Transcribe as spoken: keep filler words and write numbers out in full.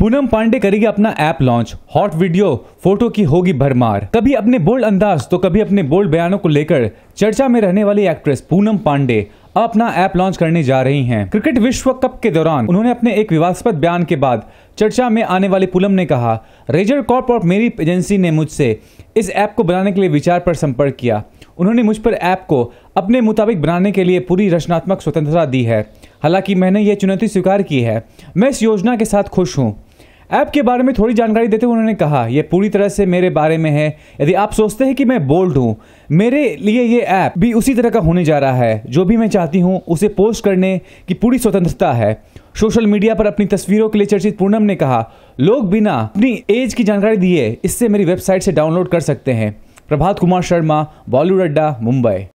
पूनम पांडे करेगी अपना app launch, hot video photo की होगी भरमार। कभी अपने बोल्ड अंदाज तो कभी अपने बोल्ड बयानों को लेकर चर्चा में रहने वाली एक्ट्रेस पूनम पांडे अपना ऐप लॉन्च करने जा रही हैं। क्रिकेट विश्व कप के दौरान उन्होंने अपने एक विवादास्पद बयान के बाद चर्चा में आने वाली पूनम ने कहा, रेजर कॉर्प और मेरी एजेंसी ने मुझसे इस ऐप को बनाने के लिए विचार पर संपर्क किया। उन्होंने मुझ पर ऐप को अपने मुताबिक बनाने के लिए पूरी रचनात्मक स्वतंत्रता दी है। हालांकि मैंने यह चुनौती स्वीकार की है। मैं इस योजना के साथ खुश हूँ। ऐप के बारे में थोड़ी जानकारी देते हुए उन्होंने कहा, यह पूरी तरह से मेरे बारे में है। यदि आप सोचते हैं कि मैं बोल्ड हूँ, मेरे लिए ये ऐप भी उसी तरह का होने जा रहा है। जो भी मैं चाहती हूँ उसे पोस्ट करने की पूरी स्वतंत्रता है। सोशल मीडिया पर अपनी तस्वीरों के लिए चर्चित पूनम ने कहा, लोग बिना अपनी एज की जानकारी दिए इससे मेरी वेबसाइट से डाउनलोड कर सकते हैं। प्रभात कुमार शर्मा, बॉलीवुड अड्डा, मुंबई।